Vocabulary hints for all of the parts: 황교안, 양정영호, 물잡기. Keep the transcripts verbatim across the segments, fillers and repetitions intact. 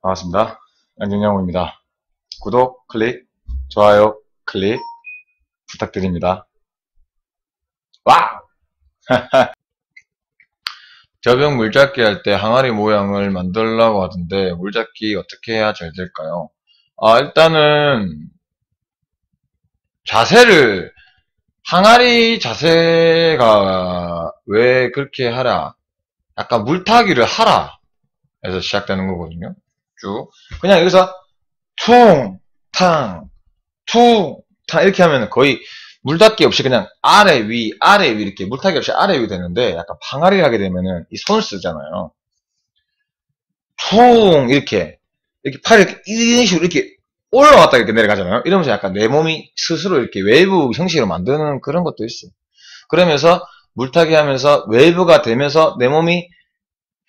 반갑습니다. 양정영호입니다. 구독, 클릭, 좋아요, 클릭 부탁드립니다. 와우! 벼병 물잡기 할 때 항아리 모양을 만들라고 하던데 물잡기 어떻게 해야 잘 될까요? 아, 일단은 자세를, 항아리 자세가 왜 그렇게 하라, 약간 물타기를 하라 에서 시작되는 거거든요. 쭉 그냥 여기서 퉁탕 퉁탕 이렇게 하면 거의 물닿기 없이 그냥 아래 위 아래 위 이렇게 물타기 없이 아래 위 되는데, 약간 항아리를 하게 되면은 이 손을 쓰잖아요. 퉁 이렇게 이렇게 팔 이렇게 이런 식으로 이렇게 올라왔다 이렇게 내려가잖아요. 이러면서 약간 내 몸이 스스로 이렇게 웨이브 형식으로 만드는 그런 것도 있어요. 그러면서 물타기 하면서 웨이브가 되면서 내 몸이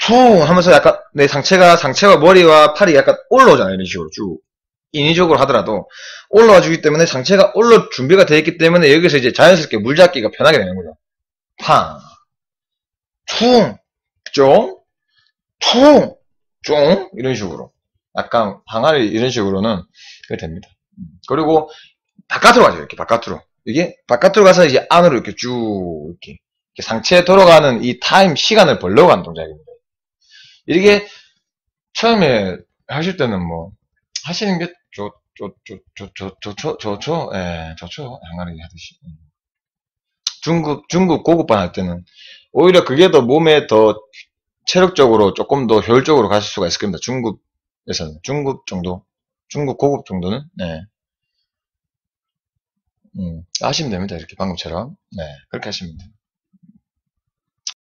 퉁 하면서 약간 내 상체가, 상체와 머리와 팔이 약간 올라오잖아요. 이런 식으로 쭉. 인위적으로 하더라도 올라와 주기 때문에 상체가 올라 준비가 되어 있기 때문에 여기서 이제 자연스럽게 물잡기가 편하게 되는 거죠. 팡. 퉁. 쫑. 퉁. 쫑. 이런 식으로. 약간 항아리 이런 식으로는 그게 됩니다. 그리고 바깥으로 가죠. 이렇게 바깥으로. 이게 바깥으로 가서 이제 안으로 이렇게 쭉 이렇게, 이렇게 상체에 돌아가는 이 타임 시간을 벌려고 하는 동작입니다. 이게 처음에 하실 때는 뭐 하시는 게 좋, 좋, 좋, 좋, 좋, 좋, 좋, 좋, 좋, 예, 좋죠. 항아리 하듯이. 중급, 중급 고급반 할 때는 오히려 그게 더 몸에 더 체력적으로 조금 더 효율적으로 가실 수가 있을 겁니다. 중급 에서는 중급 정도, 중급 고급 정도는, 네, 음, 하시면 됩니다. 이렇게 방금처럼, 네, 그렇게 하시면 됩니다.